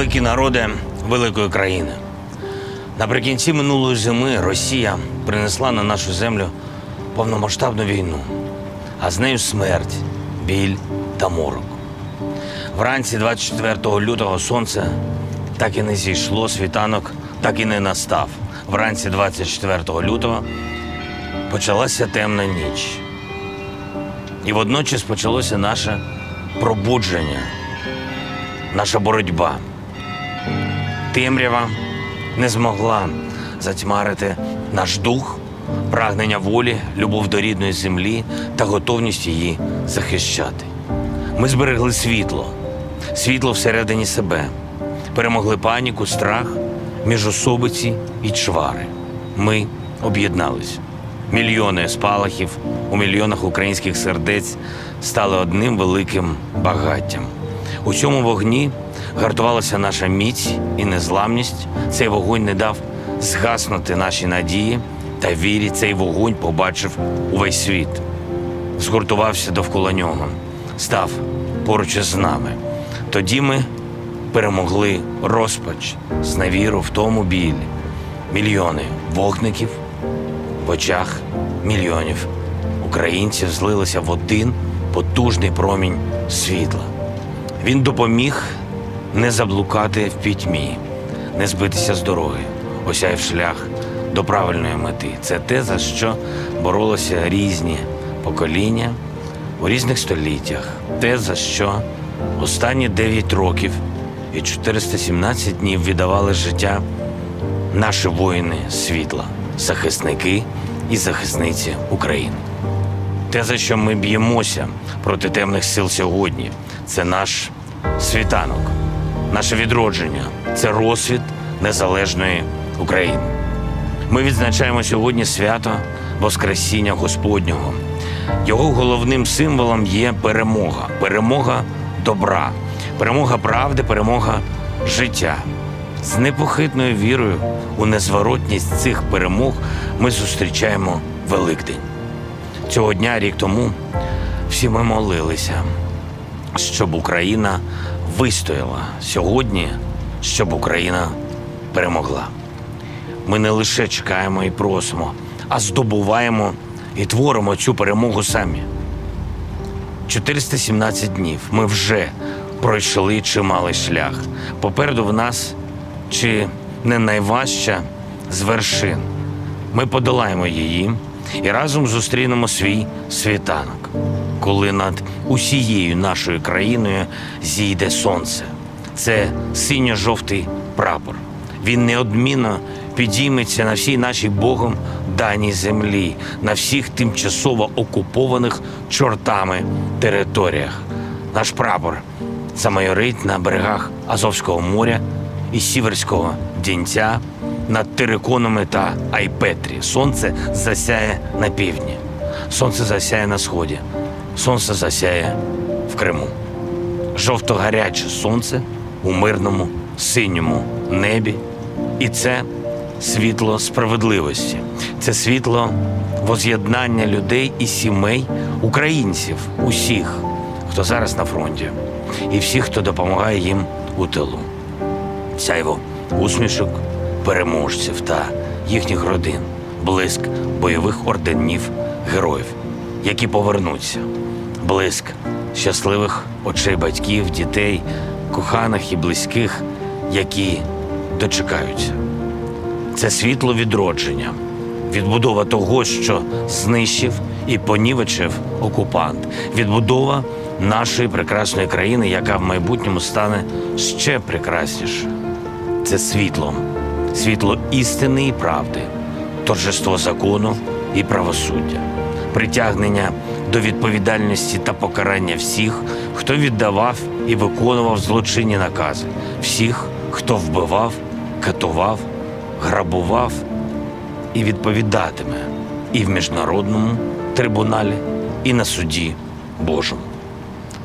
великі народи великої країни. Наприкінці минулої зими Росія принесла на нашу землю повномасштабну війну, а з нею смерть, біль та морок. Вранці 24 лютого сонце так і не зійшло, світанок так і не настав. Вранці 24 лютого почалася темна ніч. І водночас почалося наше пробудження, наша боротьба. Темрява не змогла затьмарити наш дух, прагнення волі, любов до рідної землі та готовність її захищати. Ми зберегли світло, світло всередині себе. Перемогли паніку, страх, міжособиці і чвари. Ми об'єдналися. Мільйони спалахів у мільйонах українських сердець стали одним великим багаттям. У цьому вогні гартувалася наша міць і незламність. Цей вогонь не дав згаснути наші надії та вірі. Цей вогонь побачив увесь світ, згуртувався довкола нього, став поруч із нами. Тоді ми перемогли розпач, зневіру, втому, біль. Мільйони вогників в очах мільйонів українців злилися в один потужний промінь світла. Він допоміг не заблукати в пітьмі, не збитися з дороги, осяяв шлях до правильної мети. Це те, за що боролися різні покоління у різних століттях. Те, за що останні 9 років і 417 днів віддавали життя наші воїни світла, захисники і захисниці України. Те, за що ми б'ємося проти темних сил сьогодні, це наш світанок, наше відродження, це розсвіт незалежної України. Ми відзначаємо сьогодні свято Воскресіння Господнього. Його головним символом є перемога. Перемога добра, перемога правди, перемога життя. З непохитною вірою у незворотність цих перемог ми зустрічаємо Великдень. Цього дня, рік тому, всі ми молилися, щоб Україна вистояла. Сьогодні, щоб Україна перемогла. Ми не лише чекаємо і просимо, а здобуваємо і творимо цю перемогу самі. 417 днів ми вже пройшли чималий шлях. Попереду в нас чи не найважча з вершин. Ми подолаємо її і разом зустрінемо свій світанок, коли над усією нашою країною зійде сонце. Це синьо-жовтий прапор. Він неодмінно підійметься на всій нашій Богом даній землі, на всіх тимчасово окупованих чортами територіях. Наш прапор замайорить на берегах Азовського моря і Сіверського Донця, над Терриконами та Айпетрі. Сонце засяє на півдні, сонце засяє на сході, сонце засяє в Криму. Жовто-гаряче сонце у мирному синьому небі. І це світло справедливості, це світло воз'єднання людей і сімей, українців, усіх, хто зараз на фронті, і всіх, хто допомагає їм у тилу. Сяйво усмішок переможців та їхніх родин, блиск бойових орденів героїв, які повернуться, блиск щасливих очей батьків, дітей, коханих і близьких, які дочекаються. Це світло відродження, відбудова того, що знищив і понівечив окупант, відбудова нашої прекрасної країни, яка в майбутньому стане ще прекраснішою. Це світло, світло істини і правди, торжество закону і правосуддя, притягнення до відповідальності та покарання всіх, хто віддавав і виконував злочинні накази, всіх, хто вбивав, катував, грабував і відповідатиме і в міжнародному трибуналі, і на суді Божому.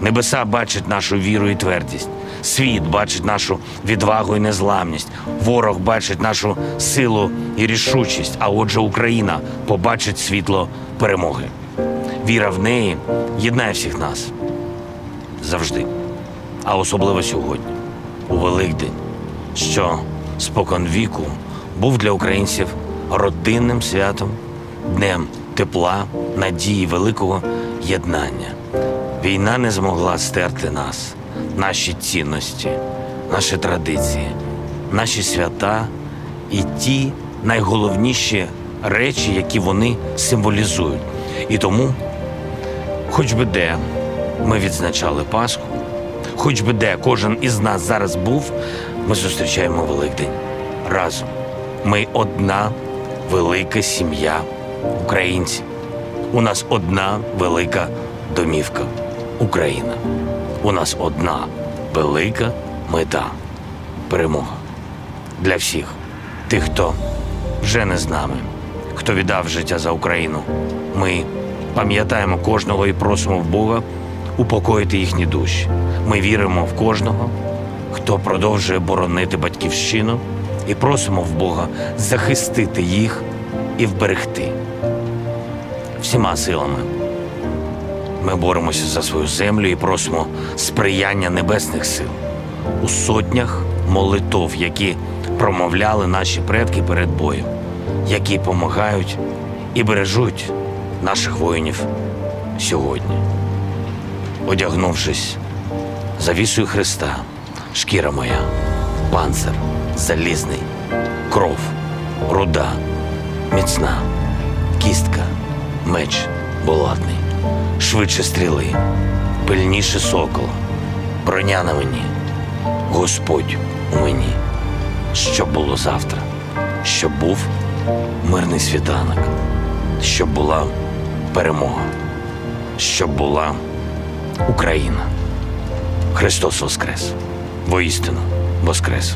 Небеса бачать нашу віру і твердість, світ бачить нашу відвагу і незламність, ворог бачить нашу силу і рішучість, а отже Україна побачить світло перемоги. Віра в неї єднає всіх нас. Завжди. А особливо сьогодні, у Великдень. що споконвіку був для українців родинним святом, днем тепла, надії, великого єднання. Війна не змогла стерти нас, наші цінності, наші традиції, наші свята і ті найголовніші речі, які вони символізують. І тому, хоч би де ми відзначали Пасху, хоч би де кожен із нас зараз був, ми зустрічаємо Великдень разом. Ми одна велика сім'я українців. У нас одна велика домівка – Україна. У нас одна велика мета – перемога. Для всіх тих, хто вже не з нами, хто віддав життя за Україну. Ми пам'ятаємо кожного і просимо в Бога упокоїти їхні душі. Ми віримо в кожного, хто продовжує боронити Батьківщину, і просимо в Бога захистити їх і вберегти. Всіма силами ми боремося за свою землю і просимо сприяння небесних сил у сотнях молитов, які промовляли наші предки перед боєм, які допомагають і бережуть наших воїнів сьогодні. Одягнувшись завісою Христа, шкіра моя, панцир залізний, кров руда, міцна, кістка, меч булатний, швидше стріли, пильніше сокола, броня на мені, Господь у мені. Щоб було завтра, щоб був мирний світанок, щоб була перемога, щоб була Україна. Христос воскрес! Воістину воскрес!